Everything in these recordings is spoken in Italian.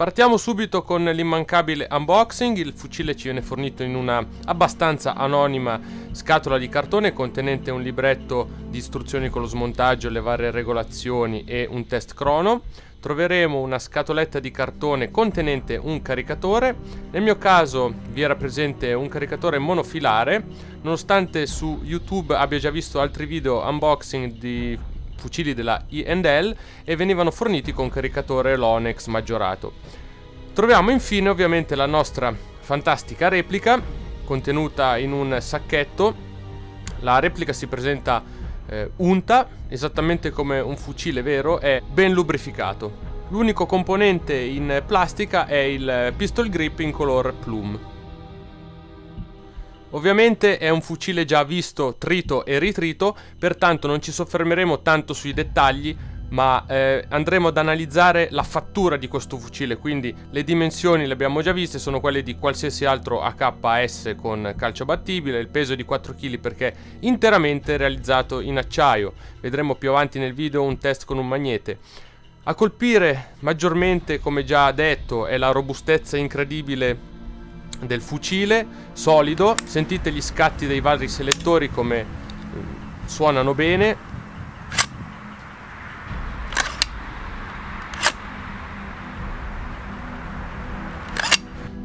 Partiamo subito con l'immancabile unboxing. Il fucile ci viene fornito in una abbastanza anonima scatola di cartone contenente un libretto di istruzioni con lo smontaggio, le varie regolazioni e un test crono. Troveremo una scatoletta di cartone contenente un caricatore. Nel mio caso vi era presente un caricatore monofilare, nonostante su YouTube abbia già visto altri video unboxing di fucili della E&L e venivano forniti con caricatore Lonex maggiorato. Troviamo infine ovviamente la nostra fantastica replica contenuta in un sacchetto. La replica si presenta unta, esattamente come un fucile vero, è ben lubrificato. L'unico componente in plastica è il pistol grip in color plume. Ovviamente è un fucile già visto, trito e ritrito, pertanto non ci soffermeremo tanto sui dettagli, ma andremo ad analizzare la fattura di questo fucile. Quindi le dimensioni le abbiamo già viste, sono quelle di qualsiasi altro AKS con calcio battibile, il peso è di 4 kg perché interamente realizzato in acciaio. Vedremo più avanti nel video un test con un magnete. A colpire maggiormente, come già detto, è la robustezza incredibile del fucile, solido. Sentite gli scatti dei vari selettori come suonano bene.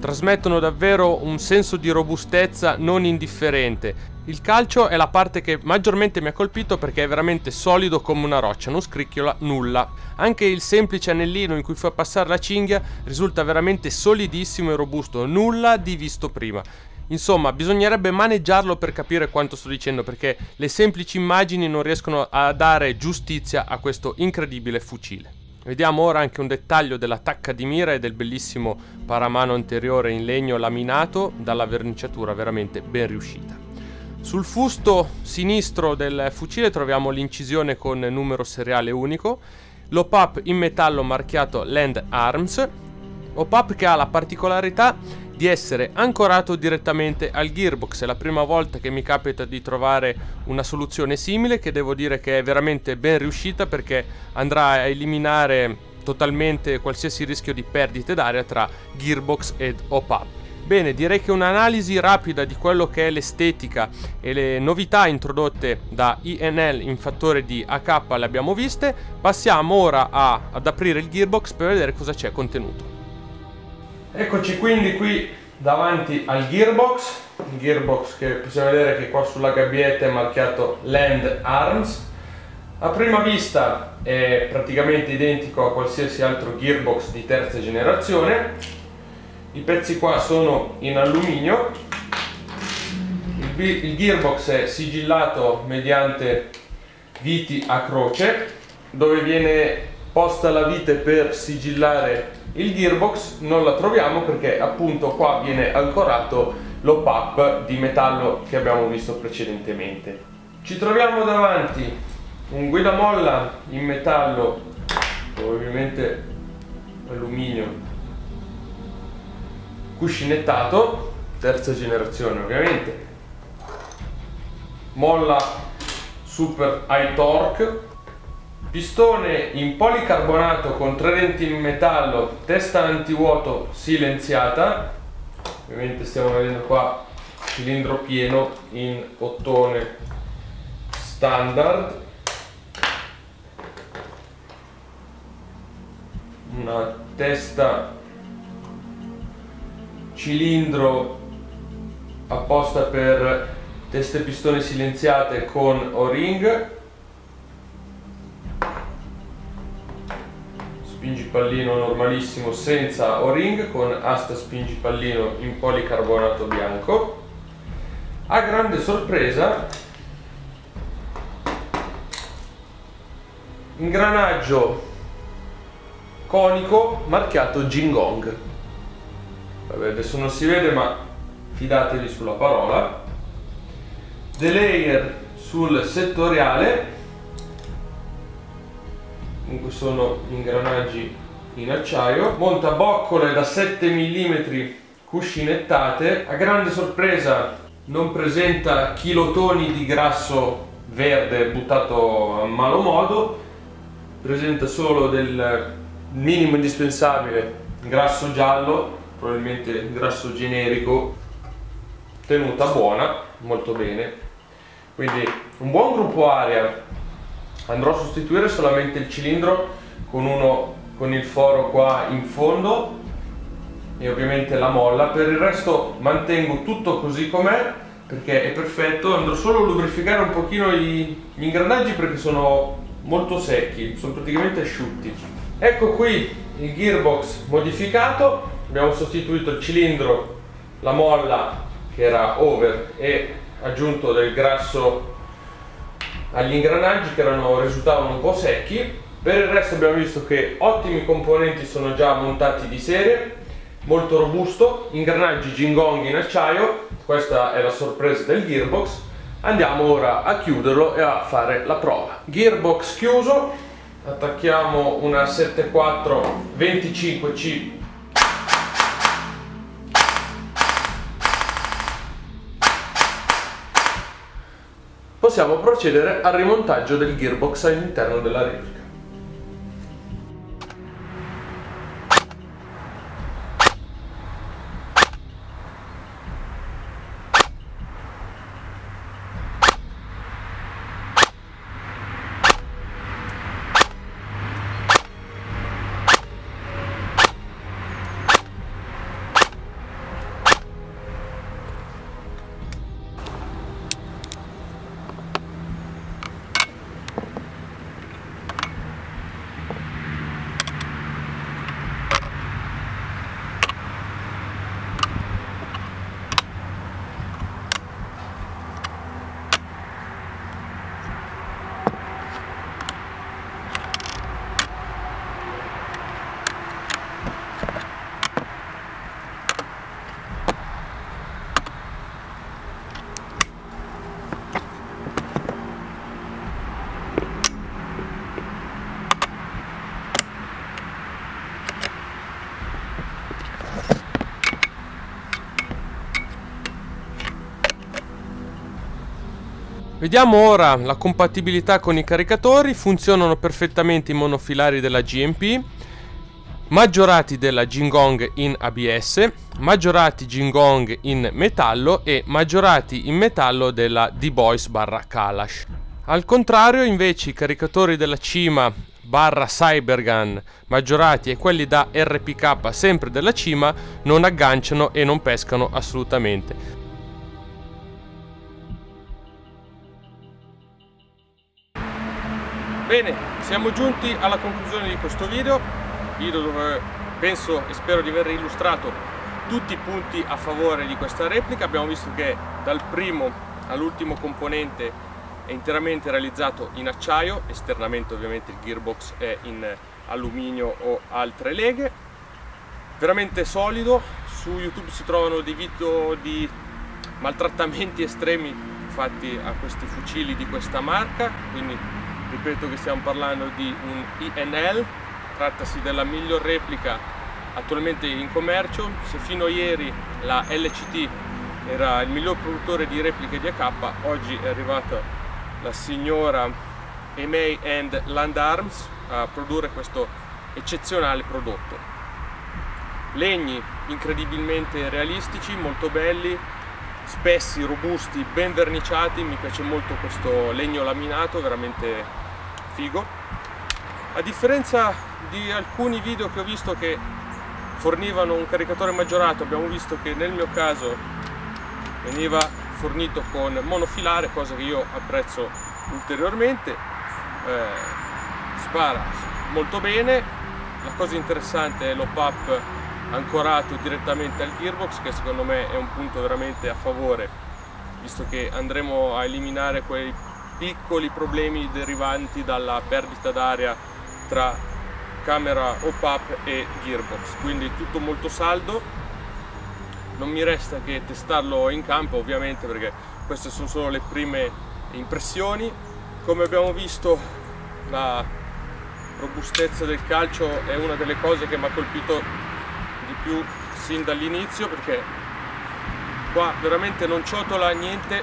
Trasmettono davvero un senso di robustezza non indifferente. Il calcio è la parte che maggiormente mi ha colpito perché è veramente solido come una roccia, non scricchiola nulla. Anche il semplice anellino in cui fa passare la cinghia risulta veramente solidissimo e robusto, nulla di visto prima. Insomma, bisognerebbe maneggiarlo per capire quanto sto dicendo, perché le semplici immagini non riescono a dare giustizia a questo incredibile fucile. Vediamo ora anche un dettaglio della tacca di mira e del bellissimo paramano anteriore in legno laminato dalla verniciatura veramente ben riuscita. Sul fusto sinistro del fucile troviamo l'incisione con numero seriale unico, l'hop-up in metallo marchiato Land Arms, hop-up che ha la particolarità di essere ancorato direttamente al Gearbox. È la prima volta che mi capita di trovare una soluzione simile, che devo dire che è veramente ben riuscita perché andrà a eliminare totalmente qualsiasi rischio di perdite d'aria tra Gearbox ed Hop-Up. Bene, direi che un'analisi rapida di quello che è l'estetica e le novità introdotte da INL in fattore di AK le abbiamo viste. Passiamo ora ad aprire il Gearbox per vedere cosa c'è contenuto. Eccoci quindi qui davanti al Gearbox, il Gearbox che possiamo vedere che qua sulla gabbietta è marchiato Land Arms. A prima vista è praticamente identico a qualsiasi altro Gearbox di terza generazione. I pezzi qua sono in alluminio, il Gearbox è sigillato mediante viti a croce, dove viene posta la vite per sigillare il Gearbox non la troviamo perché appunto qua viene ancorato l'hop-up di metallo che abbiamo visto precedentemente. Ci troviamo davanti un guidamolla in metallo, ovviamente alluminio, cuscinettato, terza generazione ovviamente, molla super high torque, pistone in policarbonato con 3 denti in metallo, testa antivuoto silenziata, ovviamente stiamo vedendo qua cilindro pieno in ottone standard, una testa cilindro apposta per teste pistone silenziate con o-ring, spingipallino normalissimo senza o-ring con asta spingipallino in policarbonato bianco. A grande sorpresa, ingranaggio conico marchiato JingGong. Vabbè, adesso non si vede ma fidatevi sulla parola. Delayer sul settoriale. Comunque sono ingranaggi in acciaio, montaboccole da 7 mm cuscinettate. A grande sorpresa non presenta chilotoni di grasso verde buttato a malo modo, presenta solo del minimo indispensabile grasso giallo, probabilmente grasso generico, tenuta buona, molto bene. Quindi un buon gruppo aria. Andrò a sostituire solamente il cilindro con uno con il foro qua in fondo e ovviamente la molla. Per il resto mantengo tutto così com'è perché è perfetto. Andrò solo a lubrificare un pochino gli ingranaggi perché sono molto secchi, sono praticamente asciutti. Ecco qui il gearbox modificato. Abbiamo sostituito il cilindro, la molla che era over e aggiunto del grasso agli ingranaggi che risultavano un po' secchi. Per il resto abbiamo visto che ottimi componenti sono già montati di serie, molto robusto, ingranaggi JingGong in acciaio. Questa è la sorpresa del gearbox. Andiamo ora a chiuderlo e a fare la prova. Gearbox chiuso, attacchiamo una 7425C. Possiamo procedere al rimontaggio del gearbox all'interno della replica. Vediamo ora la compatibilità con i caricatori. Funzionano perfettamente i monofilari della GMP, maggiorati della JingGong in ABS, maggiorati JingGong in metallo e maggiorati in metallo della D-Boys / Kalash. Al contrario invece i caricatori della Cima / CyberGun maggiorati e quelli da RPK sempre della Cima non agganciano e non pescano assolutamente. Bene, siamo giunti alla conclusione di questo video dove penso e spero di aver illustrato tutti i punti a favore di questa replica. Abbiamo visto che dal primo all'ultimo componente è interamente realizzato in acciaio, esternamente ovviamente il gearbox è in alluminio o altre leghe, veramente solido. Su YouTube si trovano dei video di maltrattamenti estremi fatti a questi fucili di questa marca, quindi ripeto che stiamo parlando di un INL, trattasi della miglior replica attualmente in commercio. Se fino a ieri la LCT era il miglior produttore di repliche di AK, oggi è arrivata la signora EMEI and Land Arms a produrre questo eccezionale prodotto. Legni incredibilmente realistici, molto belli, spessi, robusti, ben verniciati. Mi piace molto questo legno laminato, veramente figo. A differenza di alcuni video che ho visto che fornivano un caricatore maggiorato, abbiamo visto che nel mio caso veniva fornito con monofilare, cosa che io apprezzo ulteriormente. Spara molto bene. La cosa interessante è l'hop-up ancorato direttamente al gearbox, che secondo me è un punto veramente a favore, visto che andremo a eliminare quei piccoli problemi derivanti dalla perdita d'aria tra camera hop-up e gearbox. Quindi tutto molto saldo, non mi resta che testarlo in campo ovviamente, perché queste sono solo le prime impressioni. Come abbiamo visto, la robustezza del calcio è una delle cose che mi ha colpito più sin dall'inizio, perché qua veramente non ciotola niente,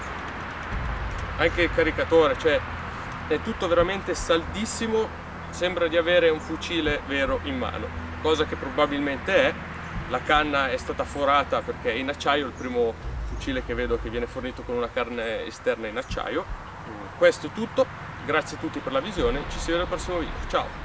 anche il caricatore, cioè è tutto veramente saldissimo, sembra di avere un fucile vero in mano. cosa che probabilmente è. La canna è stata forata perché è in acciaio, il primo fucile che vedo che viene fornito con una canna esterna in acciaio. Questo è tutto, grazie a tutti per la visione, ci si vede al prossimo video, ciao!